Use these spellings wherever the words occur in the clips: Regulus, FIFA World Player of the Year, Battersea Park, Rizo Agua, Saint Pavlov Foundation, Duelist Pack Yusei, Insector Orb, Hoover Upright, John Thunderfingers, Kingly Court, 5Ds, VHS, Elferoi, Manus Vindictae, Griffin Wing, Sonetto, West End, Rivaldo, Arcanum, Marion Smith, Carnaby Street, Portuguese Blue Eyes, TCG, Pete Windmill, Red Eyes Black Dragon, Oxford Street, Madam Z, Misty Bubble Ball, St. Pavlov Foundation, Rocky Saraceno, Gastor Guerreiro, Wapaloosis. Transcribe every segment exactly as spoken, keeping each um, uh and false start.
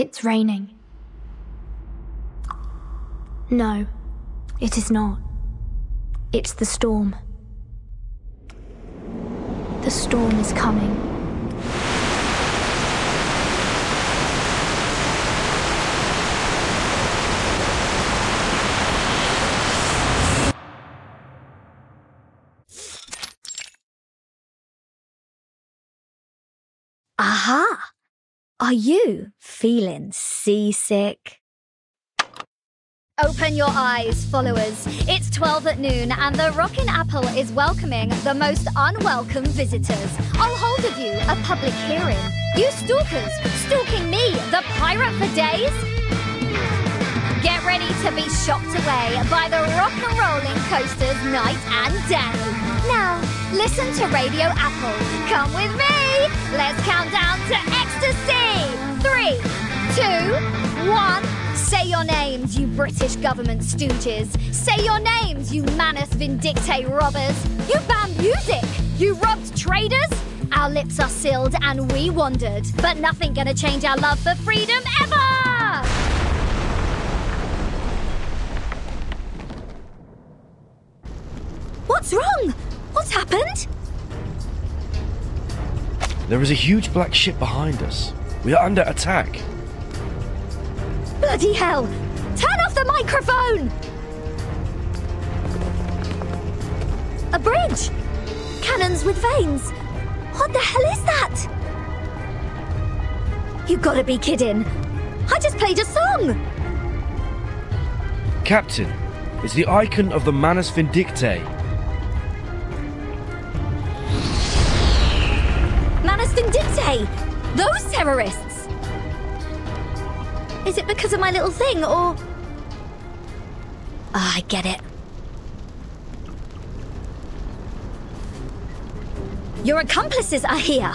It's raining. No, it is not. It's the storm. The storm is coming. Aha! Are you feeling seasick? Open your eyes, followers. It's twelve at noon and the Rockin' Apple is welcoming the most unwelcome visitors. I'll hold of you a public hearing. You stalkers, stalking me, the pirate for days? Get ready to be shocked away by the rock and rolling coasters night and day. Now, listen to Radio Apple. Come with me. Let's count down to ecstasy. Three, two, one. Say your names, you British government stooges. Say your names, you Manus Vindictae robbers. You banned music. You robbed traders. Our lips are sealed and we wandered. But nothing gonna change our love for freedom ever! What's wrong? What's happened? There is a huge black ship behind us. We are under attack. Bloody hell! Turn off the microphone! A bridge! Cannons with veins! What the hell is that? You gotta be kidding! I just played a song! Captain, it's the icon of the Manus Vindictae. Manus Vindictae! Those terrorists! Is it because of my little thing, or...? Ah, I get it. Your accomplices are here.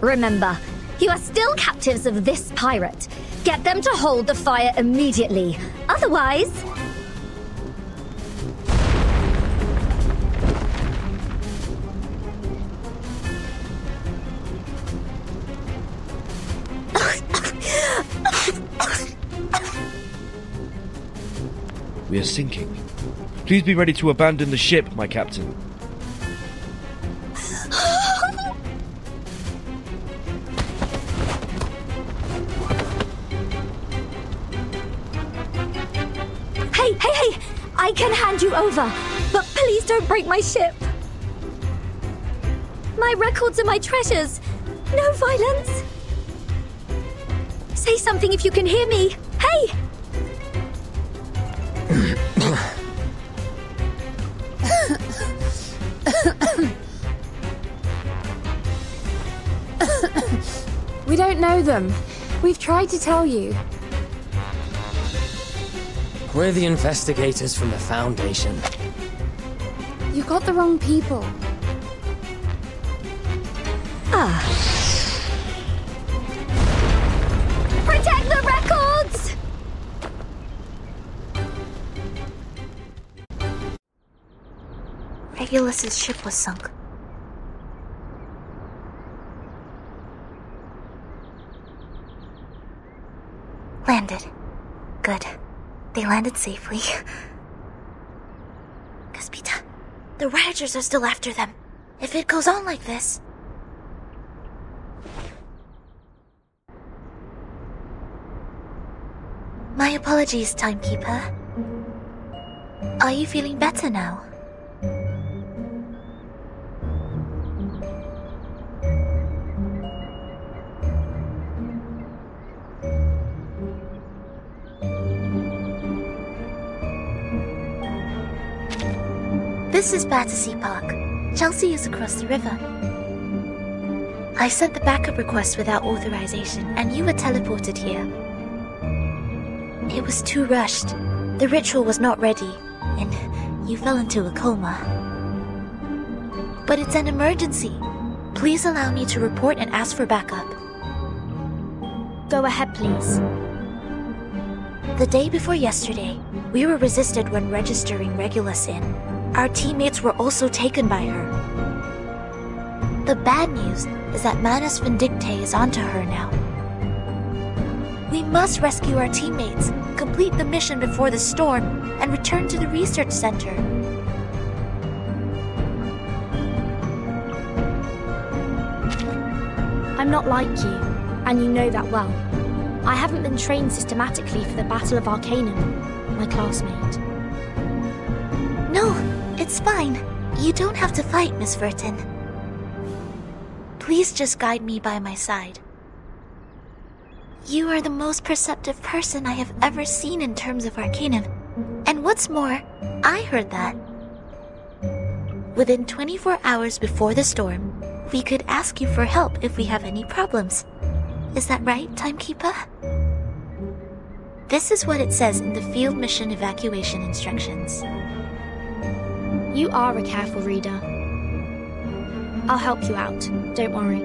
Remember, you are still captives of this pirate. Get them to hold the fire immediately. Otherwise... We are sinking. Please be ready to abandon the ship, my captain. Hey, hey, hey! I can hand you over, but please don't break my ship. My records are my treasures. No violence. Say something if you can hear me. Hey! We don't know them. We've tried to tell you. We're the investigators from the Foundation. You got the wrong people. Ah. Protect the records! Regulus's ship was sunk. Landed. Good. They landed safely. Caspita, the rioters are still after them. If it goes on like this... My apologies, timekeeper. Are you feeling better now? This is Battersea Park. Chelsea is across the river. I sent the backup request without authorization, and you were teleported here. It was too rushed. The ritual was not ready, and you fell into a coma. But it's an emergency. Please allow me to report and ask for backup. Go ahead, please. The day before yesterday, we were resisted when registering Regulus in. Our teammates were also taken by her. The bad news is that Manus Vindictae is onto her now. We must rescue our teammates, complete the mission before the storm, and return to the research center. I'm not like you, and you know that well. I haven't been trained systematically for the Battle of Arcanum, my classmate. No, it's fine. You don't have to fight, Miss Verton. Please just guide me by my side. You are the most perceptive person I have ever seen in terms of Arcanum. And what's more, I heard that within twenty-four hours before the storm, we could ask you for help if we have any problems. Is that right, Timekeeper? This is what it says in the field mission evacuation instructions. You are a careful reader. I'll help you out, don't worry.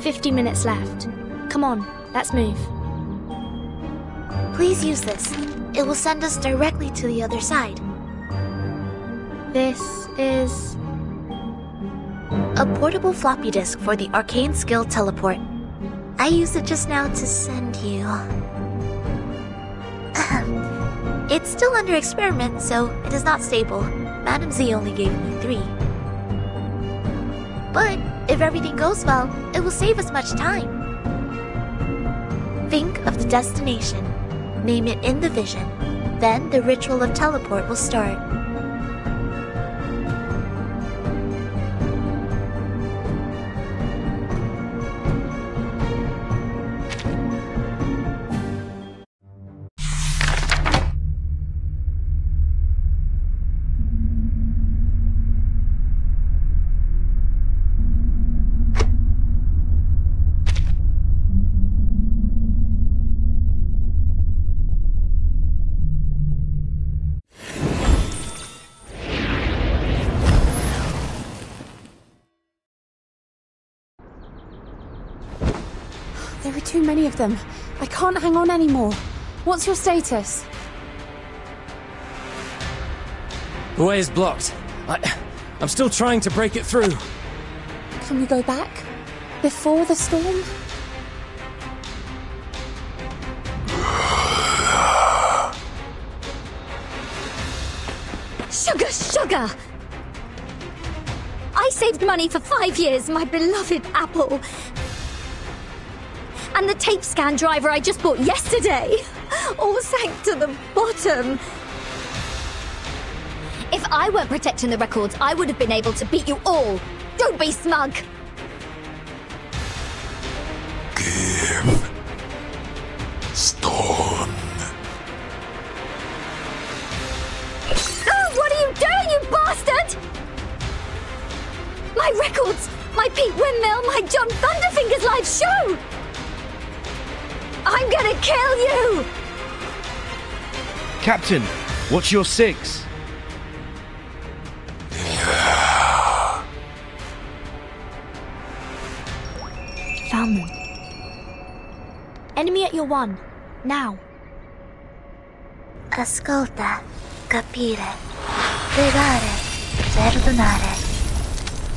Fifty minutes left. Come on, let's move. Please use this. It will send us directly to the other side. This is... a portable floppy disk for the Arcane Skill Teleport. I used it just now to send you... It's still under experiment, so it is not stable. Madam Z only gave me three. But... if everything goes well, it will save us much time. Think of the destination. Name it in the vision. Then the ritual of teleport will start. Too many of them. I can't hang on anymore. What's your status? The way is blocked. I, I'm still trying to break it through. Can we go back? Before the storm? Sugar, sugar! I saved money for five years, my beloved Apple. And the tape scan driver I just bought yesterday all sank to the bottom. If I weren't protecting the records, I would have been able to beat you all. Don't be smug. Give. Storm. Oh, what are you doing, you bastard? My records, my Pete Windmill, my John Thunderfingers live show. I'm gonna kill you! Captain, what's your six? Yeah. Found them. Enemy at your one. Now. Ascolta, capire, pregare, perdonare.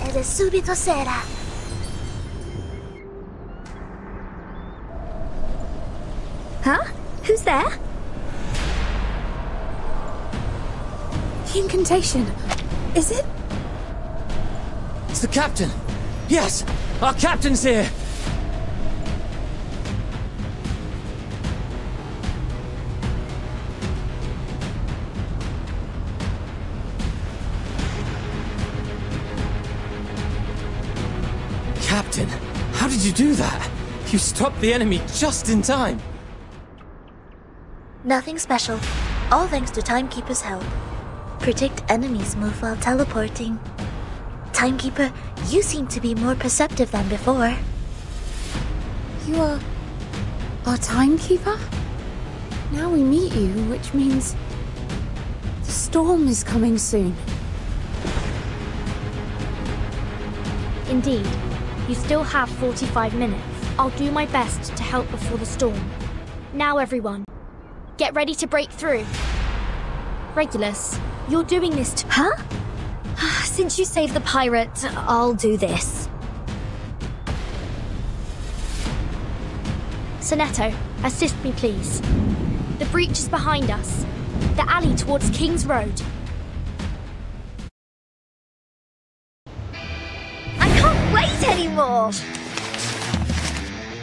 Ed è subito sera. Huh? Who's there? The incantation. Is it? It's the captain. Yes, our captain's here. Captain, how did you do that? You stopped the enemy just in time. Nothing special, all thanks to Timekeeper's help. Predict enemies' move while teleporting. Timekeeper, you seem to be more perceptive than before. You are... our Timekeeper? Now we meet you, which means... the storm is coming soon. Indeed. You still have forty-five minutes. I'll do my best to help before the storm. Now everyone. Get ready to break through. Regulus, you're doing this to- Huh? Since you saved the pirate, I'll do this. Sonetto, assist me please. The breach is behind us. The alley towards King's Road. I can't wait anymore!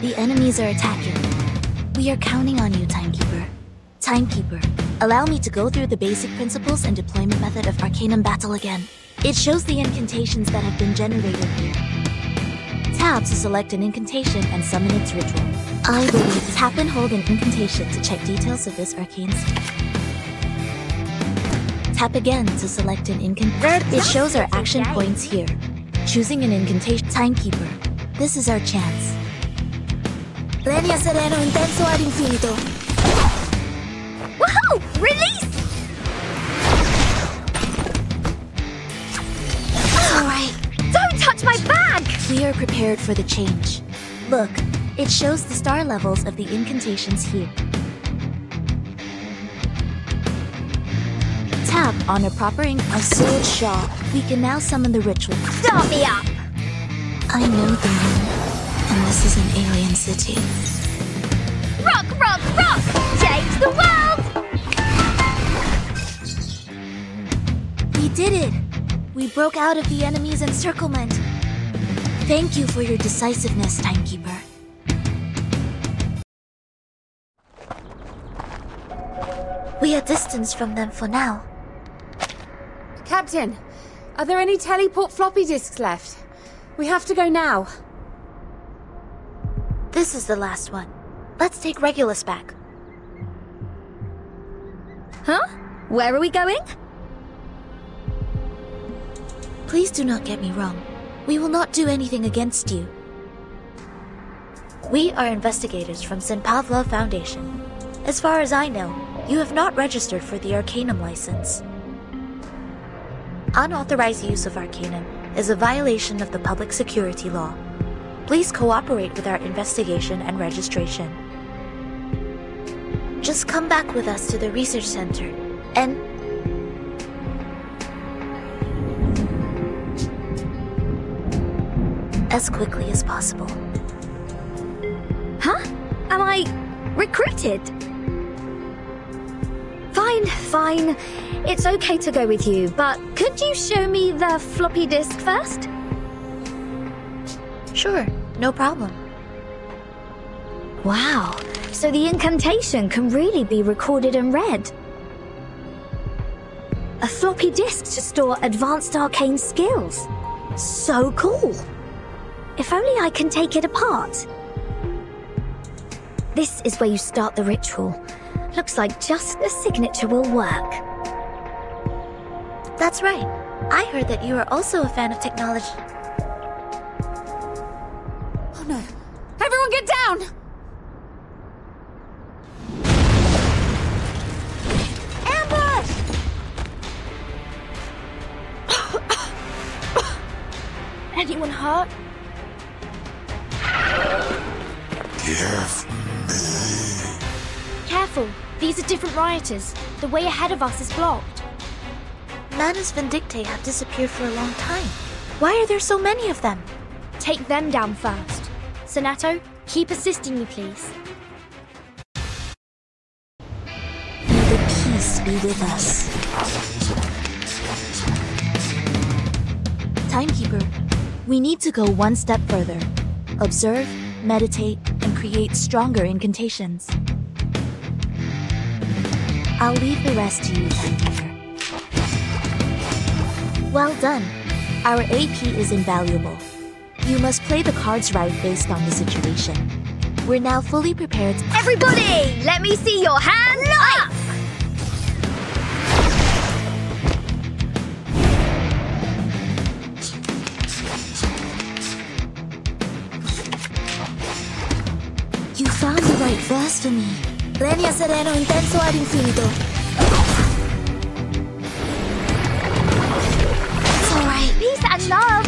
The enemies are attacking. We are counting on you, Timekeeper. Timekeeper, allow me to go through the basic principles and deployment method of Arcanum Battle again. It shows the incantations that have been generated here. Tab to select an incantation and summon its ritual. I believe tap and hold an incantation to check details of this arcane skill. Tap again to select an incantation. It shows our action points here. Choosing an incantation. Timekeeper, this is our chance. Plenia sereno intenso ad infinito. Woohoo! Release! It's alright. Don't touch my bag! We are prepared for the change. Look, it shows the star levels of the incantations here. Tap on a proper incantation. A sword shot. We can now summon the ritual. Stop me up! I know the moon, and this is an alien city. Rock, rock, rock! Change the world! We did it! We broke out of the enemy's encirclement. Thank you for your decisiveness, Timekeeper. We are distanced from them for now. Captain, are there any teleport floppy disks left? We have to go now. This is the last one. Let's take Regulus back. Huh? Where are we going? Please do not get me wrong. We will not do anything against you. We are investigators from Saint Pavlov Foundation. As far as I know, you have not registered for the Arcanum license. Unauthorized use of Arcanum is a violation of the public security law. Please cooperate with our investigation and registration. Just come back with us to the research center, and... as quickly as possible. Huh? Am I... recruited? Fine, fine. It's okay to go with you, but could you show me the floppy disk first? Sure, no problem. Wow, so the incantation can really be recorded and read. A floppy disk to store advanced arcane skills. So cool. If only I can take it apart. This is where you start the ritual. Looks like just a signature will work. That's right. I heard that you are also a fan of technology. No. Everyone get down! Ambush! Anyone hurt? Give me. Careful. These are different rioters. The way ahead of us is blocked. Manus Vindictae have disappeared for a long time. Why are there so many of them? Take them down first. Sonato, keep assisting me, please. May the peace be with us. Timekeeper, we need to go one step further. Observe, meditate, and create stronger incantations. I'll leave the rest to you, Timekeeper. Well done. Our A P is invaluable. You must play the cards right based on the situation. We're now fully prepared to... Everybody! Let me see your hand up! You found the right verse for me. Plenia sereno intenso ad infinito. It's alright. Peace and love!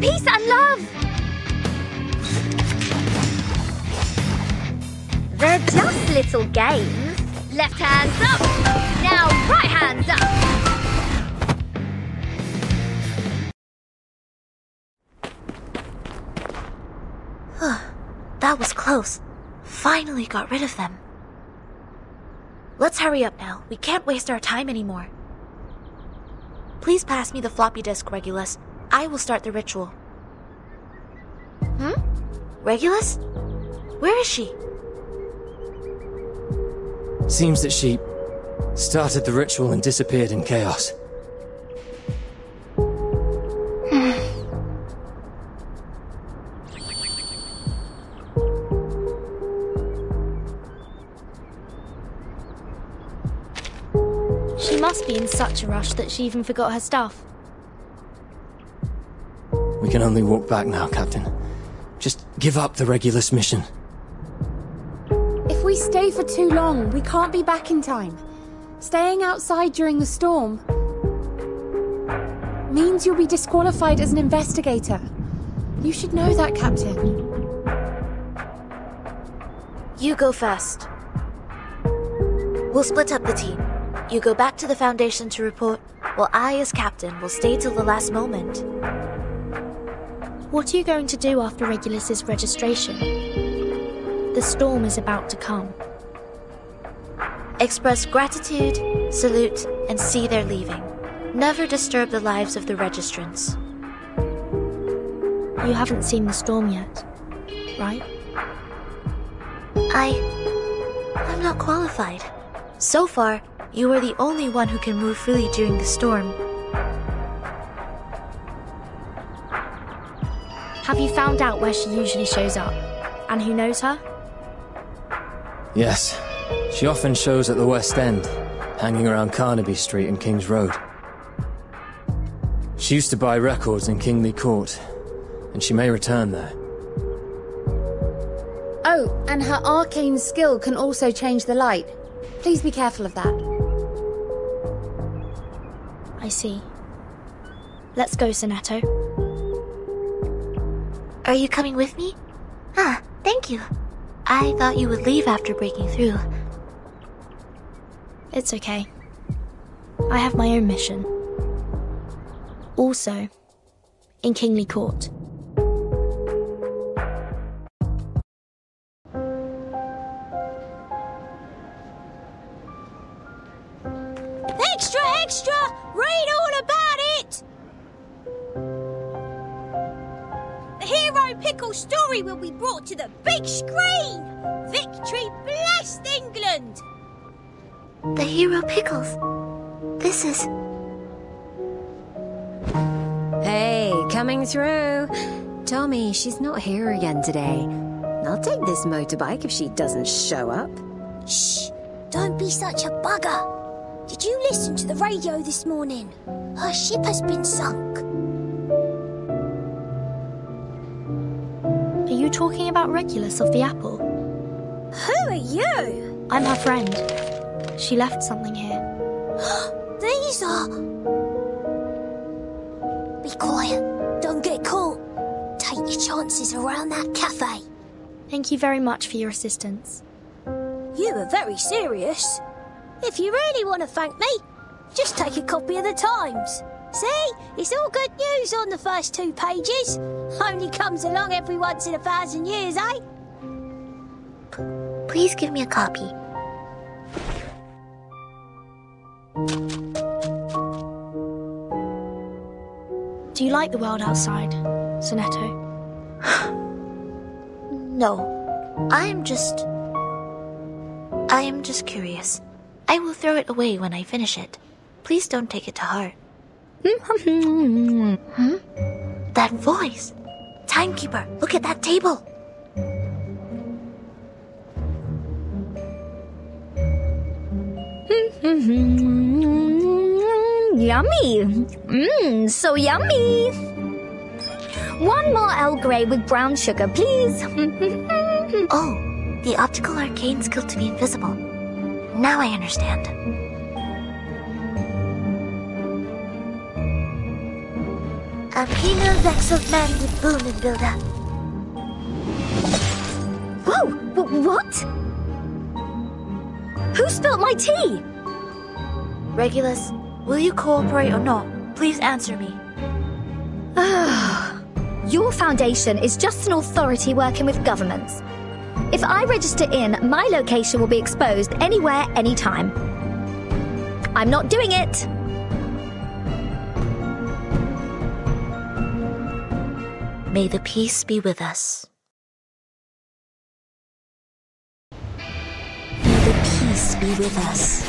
Peace and love! They're just little games. Left hands up! Now right hands up! That was close. Finally got rid of them. Let's hurry up now. We can't waste our time anymore. Please pass me the floppy disk, Regulus. I will start the ritual. Hmm? Regulus? Where is she? Seems that she started the ritual and disappeared in chaos. She must be in such a rush that she even forgot her stuff. We can only walk back now, Captain. Just give up the Regulus mission. If we stay for too long, we can't be back in time. Staying outside during the storm means you'll be disqualified as an investigator. You should know that, Captain. You go first. We'll split up the team. You go back to the Foundation to report, while I, as Captain, will stay till the last moment. What are you going to do after Regulus's registration? The storm is about to come. Express gratitude, salute, and see their leaving. Never disturb the lives of the registrants. You haven't seen the storm yet, right? I... I'm not qualified. So far, you are the only one who can move freely during the storm. Have you found out where she usually shows up? And who knows her? Yes. She often shows at the West End, hanging around Carnaby Street and King's Road. She used to buy records in Kingly Court, and she may return there. Oh, and her arcane skill can also change the light. Please be careful of that. I see. Let's go, Sonato. Are you coming with me? Ah, thank you. I thought you would leave after breaking through. It's okay. I have my own mission. Also, in Kingly Court. Extra, extra! Read all about it! The Hero Pickle story will be brought to the big screen! Victory blessed England! The Hero Pickles? This is... Hey, coming through! Tommy, she's not here again today. I'll take this motorbike if she doesn't show up. Shh! Don't be such a bugger! Did you listen to the radio this morning? Her ship has been sunk. Are you talking about Regulus of the Apple? Who are you? I'm her friend. She left something here. These are... Be quiet. Don't get caught. Take your chances around that cafe. Thank you very much for your assistance. You were very serious. If you really want to thank me, just take a copy of the Times. See? It's all good news on the first two pages. Only comes along every once in a thousand years, eh? P- please give me a copy. Do you like the world outside, Sonato? No. I am just... I am just curious. I will throw it away when I finish it. Please don't take it to heart. Hmm? That voice! Timekeeper, look at that table! Yummy! Mmm, so yummy! One more Earl Grey with brown sugar, please! Oh, the optical arcane skill to be invisible. Now I understand. Apina vex of man to boom and build up. Whoa! What? Who spilled my tea? Regulus, will you cooperate or not? Please answer me. Your foundation is just an authority working with governments. If I register in, my location will be exposed anywhere, anytime. I'm not doing it. May the peace be with us. May the peace be with us.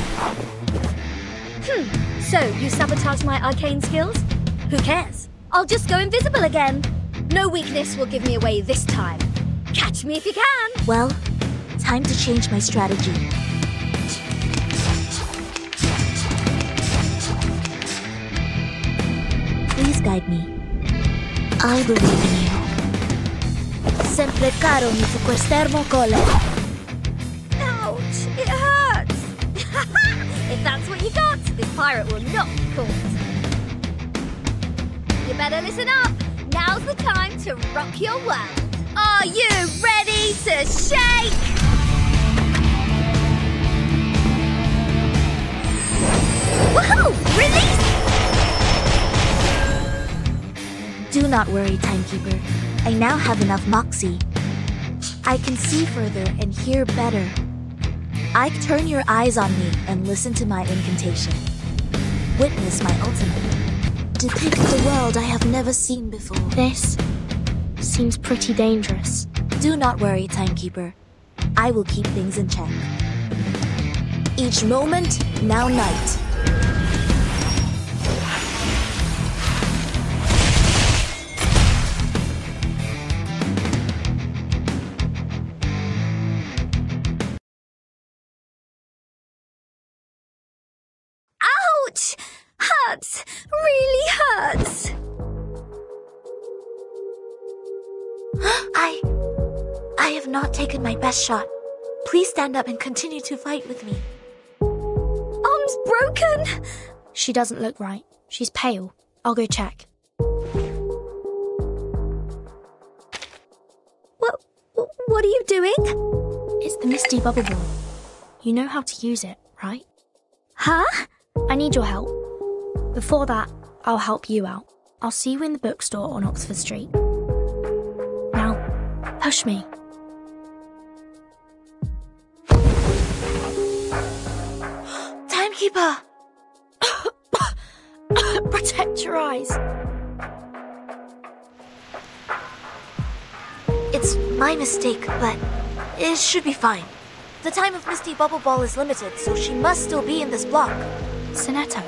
Hmm, so you sabotaged my arcane skills? Who cares? I'll just go invisible again. No weakness will give me away this time. Catch me if you can! Well, time to change my strategy. Please guide me. I believe in you. Sempre caro mi fu quest'ermo collo. Ouch! It hurts! If that's what you got, this pirate will not be caught. You better listen up! Now's the time to rock your world! Are you ready to shake? Woohoo! Release! Do not worry, timekeeper. I now have enough moxie. I can see further and hear better. Ike, turn your eyes on me and listen to my incantation. Witness my ultimate. Depict the world I have never seen before. This seems pretty dangerous. Do not worry, timekeeper. I will keep things in check. Each moment, now night. Ouch! Hurts! Really hurts! I... I have not taken my best shot. Please stand up and continue to fight with me. Arm's broken! She doesn't look right. She's pale. I'll go check. What... what are you doing? It's the Misty Bubble Ball. You know how to use it, right? Huh? I need your help. Before that, I'll help you out. I'll see you in the bookstore on Oxford Street. Push me. Timekeeper! Protect your eyes. It's my mistake, but it should be fine. The time of Misty Bubble Ball is limited, so she must still be in this block. Sonetto,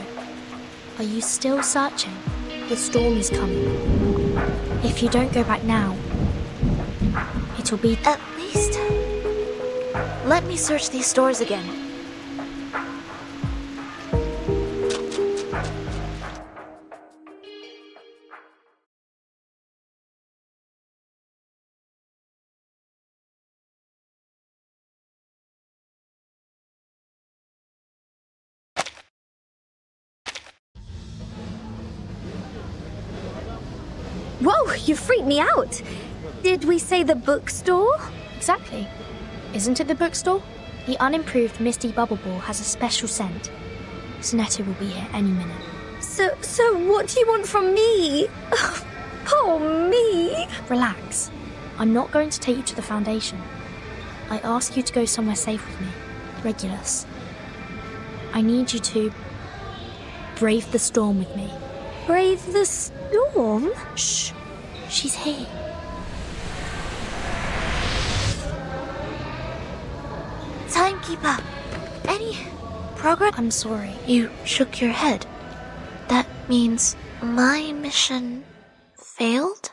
are you still searching? The storm is coming. If you don't go back now, it'll be... At least... Let me search these stores again. Whoa, you freaked me out! Did we say the bookstore? Exactly. Isn't it the bookstore? The unimproved Misty Bubble Ball has a special scent. Sonetta will be here any minute. So, so what do you want from me? Oh, poor me! Relax. I'm not going to take you to the Foundation. I ask you to go somewhere safe with me, Regulus. I need you to brave the storm with me. Brave the storm? Shh. She's here. Timekeeper, any progress? I'm sorry, you shook your head. That means my mission failed?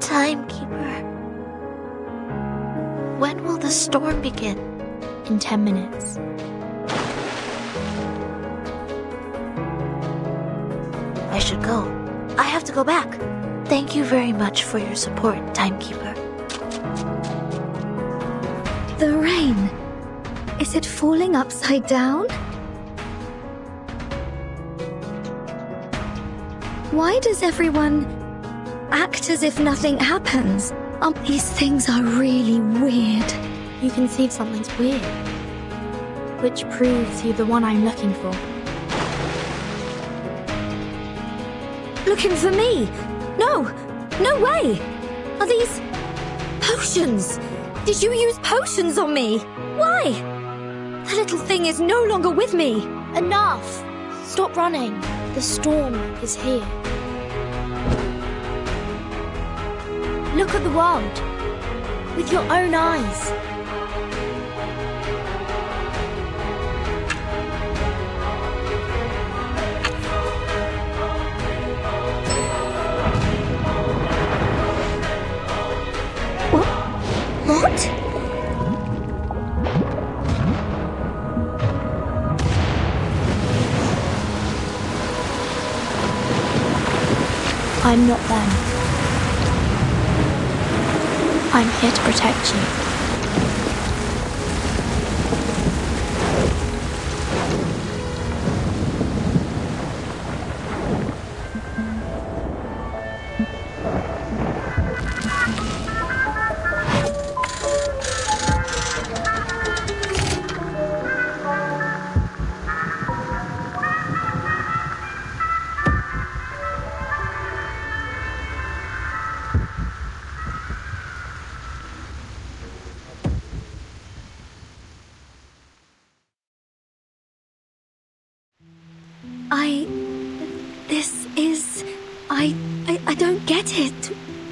Timekeeper, when will the storm begin? In ten minutes. I should go. I have to go back. Thank you very much for your support, timekeeper. The rain. Is it falling upside down? Why does everyone act as if nothing happens? Um, these things are really weird. You can see something's weird, which proves you're the one I'm looking for. Looking for me? No! No way! Are these... potions? Did you use potions on me? Why? The little thing is no longer with me. Enough! Stop running. The storm is here. Look at the world with your own eyes. What? What? I'm not them. I'm here to protect you.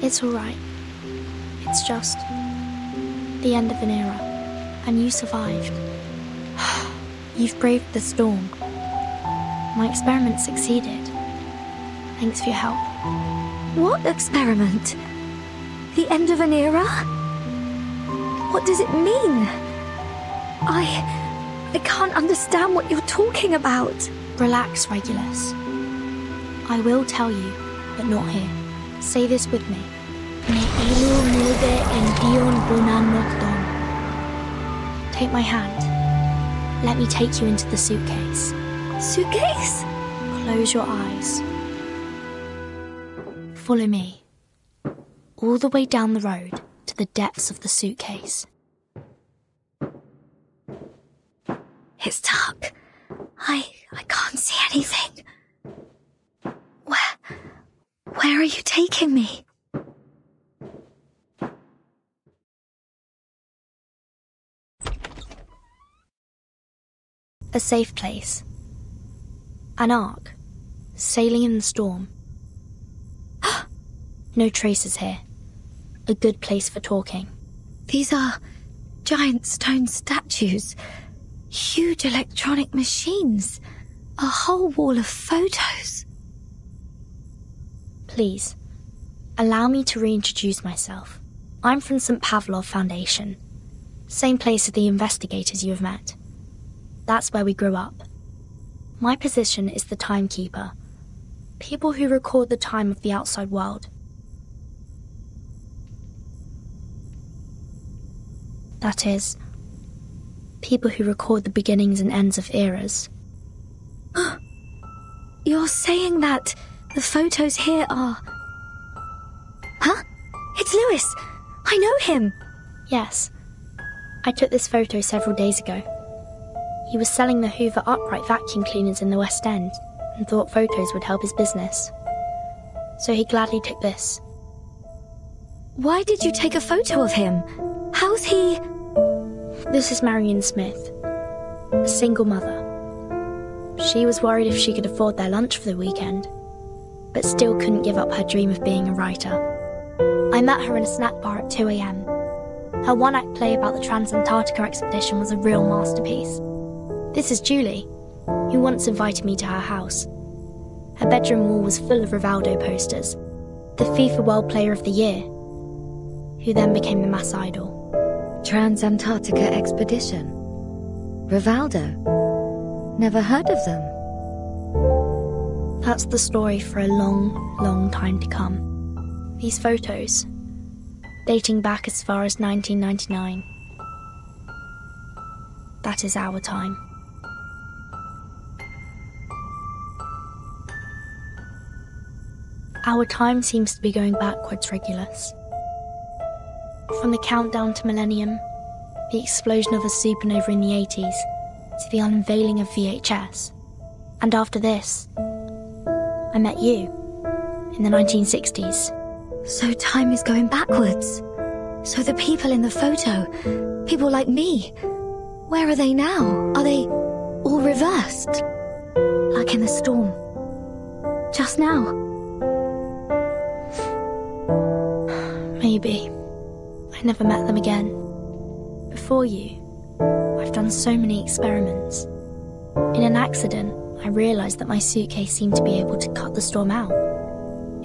It's all right. It's just the end of an era, and you survived. You've braved the storm. My experiment succeeded. Thanks for your help. What experiment? The end of an era? What does it mean? I... I can't understand what you're talking about. Relax, Regulus. I will tell you, but not here. Say this with me. Take my hand. Let me take you into the suitcase. Suitcase? Close your eyes. Follow me. All the way down the road to the depths of the suitcase. It's dark. I... I can't see anything. Where... where are you taking me? A safe place. An ark. Sailing in the storm. No traces here. A good place for talking. These are giant stone statues. Huge electronic machines. A whole wall of photos. Please, allow me to reintroduce myself. I'm from Saint Pavlov Foundation. Same place as the investigators you have met. That's where we grew up. My position is the timekeeper. People who record the time of the outside world. That is, people who record the beginnings and ends of eras. You're saying that the photos here are... Huh? It's Lewis! I know him! Yes. I took this photo several days ago. He was selling the Hoover Upright vacuum cleaners in the West End and thought photos would help his business. So he gladly took this. Why did you take a photo of him? How's he... This is Marion Smith, a single mother. She was worried if she could afford their lunch for the weekend, but still couldn't give up her dream of being a writer. I met her in a snack bar at two a m. Her one-act play about the Trans-Antarctica Expedition was a real masterpiece. This is Julie, who once invited me to her house. Her bedroom wall was full of Rivaldo posters, the FIFA World Player of the Year, who then became the mass idol. Trans-Antarctica Expedition. Rivaldo. Never heard of them. That's the story for a long, long time to come. These photos, dating back as far as nineteen ninety-nine. That is our time. Our time seems to be going backwards, Regulus. From the countdown to millennium, the explosion of a supernova in the eighties, to the unveiling of V H S. And after this, I met you in the nineteen sixties. So time is going backwards. So the people in the photo, people like me, where are they now? Are they all reversed? Like in the storm. Just now. Maybe. I never met them again. Before you, I've done so many experiments. In an accident, I realised that my suitcase seemed to be able to cut the storm out.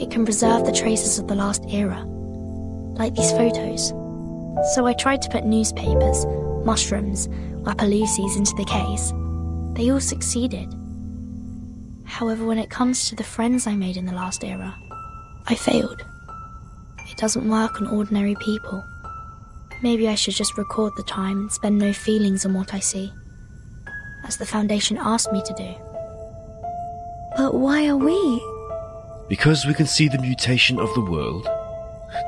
It can preserve the traces of the last era, like these photos. So I tried to put newspapers, mushrooms, Wapaloosis into the case. They all succeeded. However, when it comes to the friends I made in the last era, I failed. It doesn't work on ordinary people. Maybe I should just record the time and spend no feelings on what I see, as the Foundation asked me to do. But why are we? Because we can see the mutation of the world.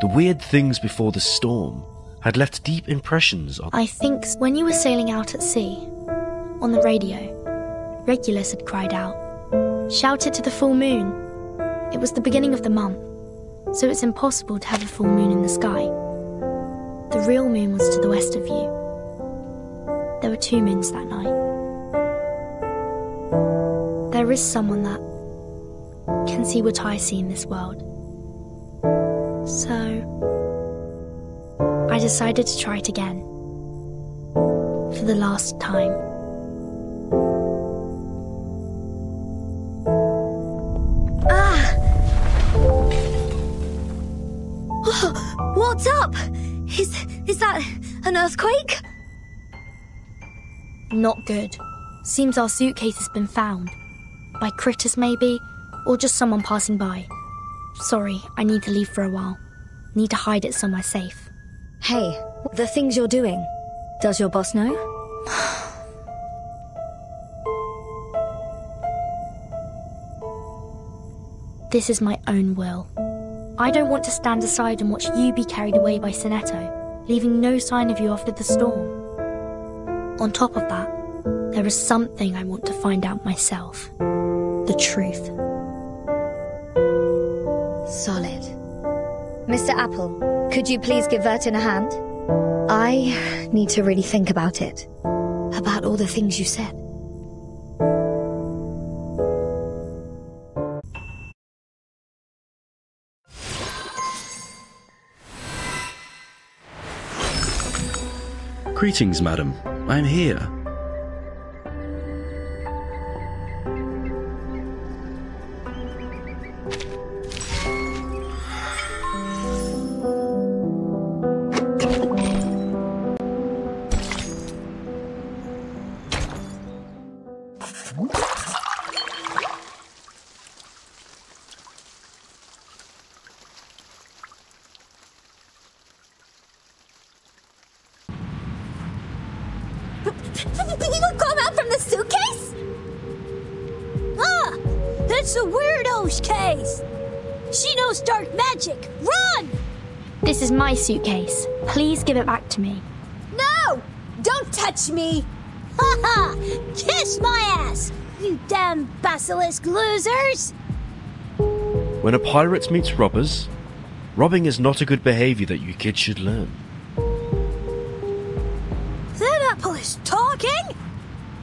The weird things before the storm had left deep impressions on... I think when you were sailing out at sea, on the radio, Regulus had cried out, "Shout it to the full moon!" It was the beginning of the month, so it's impossible to have a full moon in the sky. The real moon was to the west of you. There were two moons that night. There is someone that can see what I see in this world. So I decided to try it again. For the last time. Ah! Oh, what's up? Is, is that an earthquake? Not good. Seems our suitcase has been found. By critters, maybe, or just someone passing by. Sorry, I need to leave for a while. Need to hide it somewhere safe. Hey, the things you're doing, does your boss know? This is my own will. I don't want to stand aside and watch you be carried away by Sinetto, leaving no sign of you after the storm. On top of that, there is something I want to find out myself. The truth. Solid. Mister Apple, could you please give Vertin a hand? I need to really think about it. About all the things you said. Greetings, madam. I am here. Suitcase. Please give it back to me. No! Don't touch me! Ha ha! Kiss my ass, you damn basilisk losers! When a pirate meets robbers, robbing is not a good behavior that you kids should learn. That apple is talking?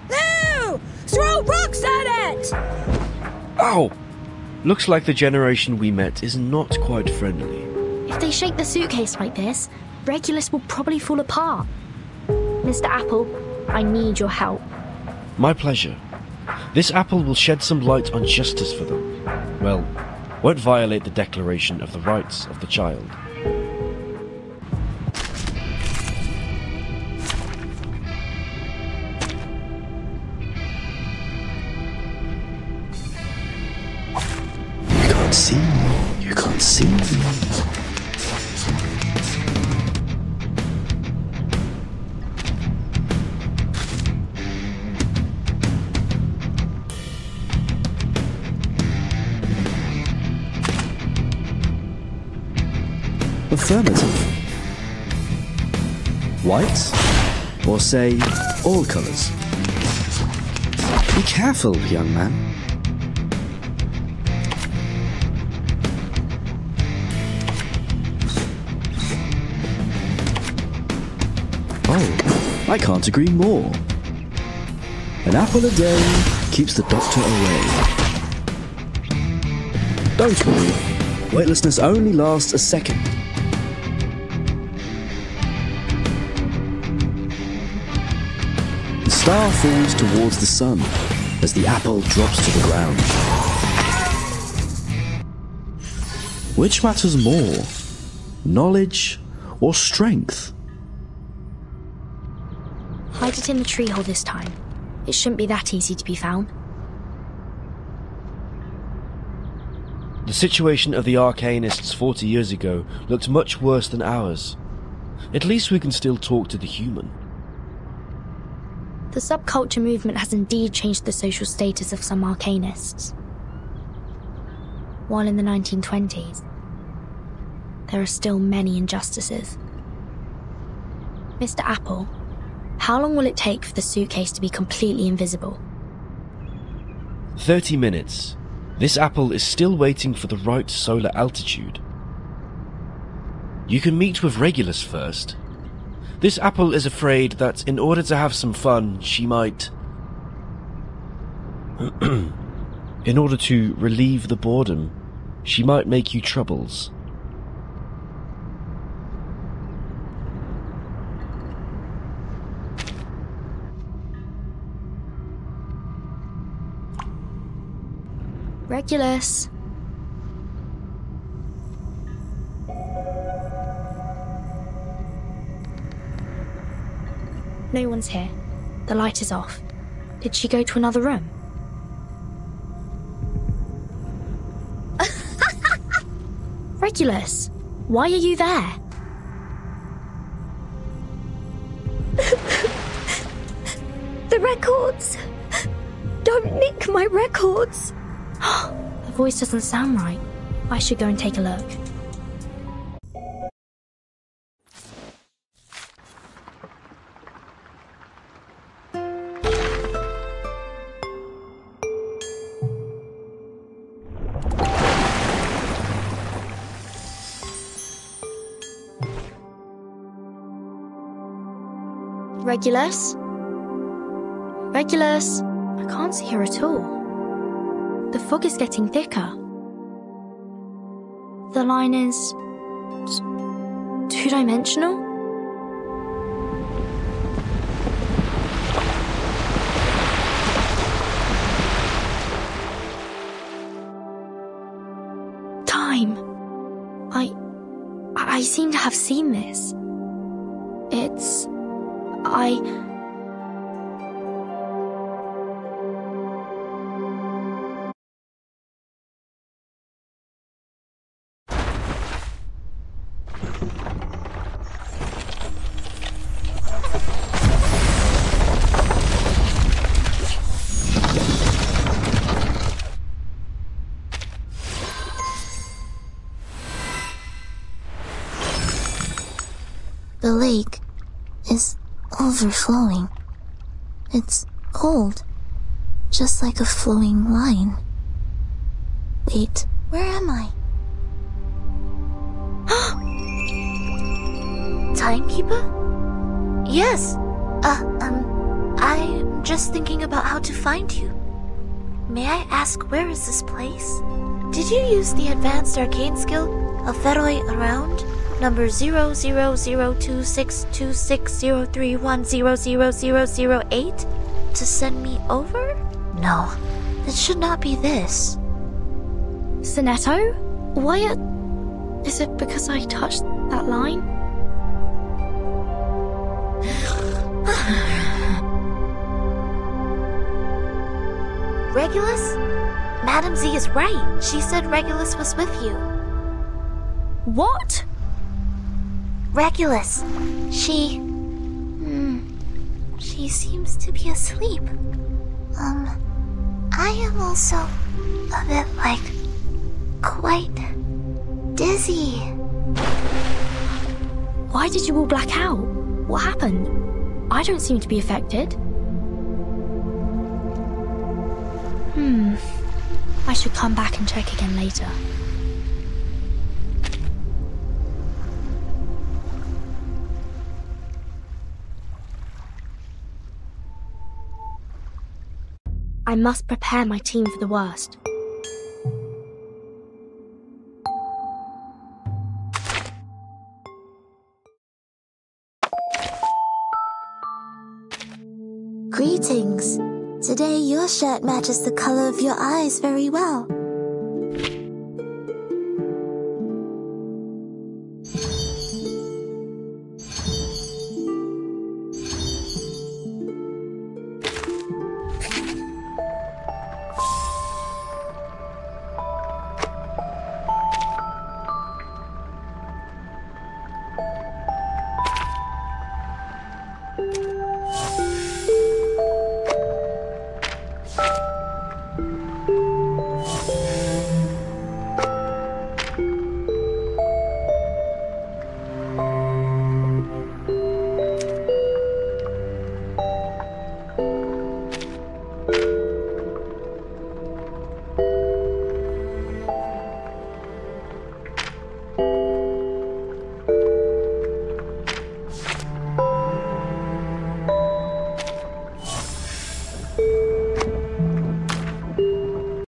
No! Throw rocks at it! Ow! Looks like the generation we met is not quite friendly. If they shake the suitcase like this, Regulus will probably fall apart. Mister Apple, I need your help. My pleasure. This apple will shed some light on justice for them. Well, won't violate the Declaration of the Rights of the Child. You can't see me. You can't see me. Affirmative. whites? Or say, all colours? Be careful, young man. Oh, I can't agree more. An apple a day keeps the doctor away. Don't worry, weightlessness only lasts a second. The star falls towards the sun as the apple drops to the ground. Which matters more, knowledge or strength? Hide it in the tree hole this time. It shouldn't be that easy to be found. The situation of the arcanists forty years ago looked much worse than ours. At least we can still talk to the human. The subculture movement has indeed changed the social status of some arcanists. While in the nineteen twenties, there are still many injustices. Mister Apple, how long will it take for the suitcase to be completely invisible? Thirty minutes. This apple is still waiting for the right solar altitude. You can meet with Regulus first. This apple is afraid that in order to have some fun, she might... in order to relieve the boredom, she might make you troubles. Regulus. No one's here. The light is off. Did she go to another room? Regulus, why are you there? The records! Don't nick my records! The voice doesn't sound right. I should go and take a look. Regulus? Regulus? I can't see her at all. The fog is getting thicker. The line is... two-dimensional? Time. I... I seem to have seen this. It's... I... The lake is overflowing. It's old, just like a flowing line. Wait, where am I? Timekeeper? Yes. Uh, um, I'm just thinking about how to find you. May I ask, where is this place? Did you use the advanced arcane skill, Elferoi around? Number zero zero zero two six two six zero three one zero zero zero zero eight to send me over? No, it should not be this. Sinetto? Why are... Is it because I touched that line? Regulus? Madam Z is right. She said Regulus was with you. What? Regulus, she... Hmm... She seems to be asleep. Um... I am also... a bit, like... quite... dizzy. Why did you all black out? What happened? I don't seem to be affected. Hmm. I should come back and check again later. I must prepare my team for the worst. Greetings. Today your shirt matches the color of your eyes very well.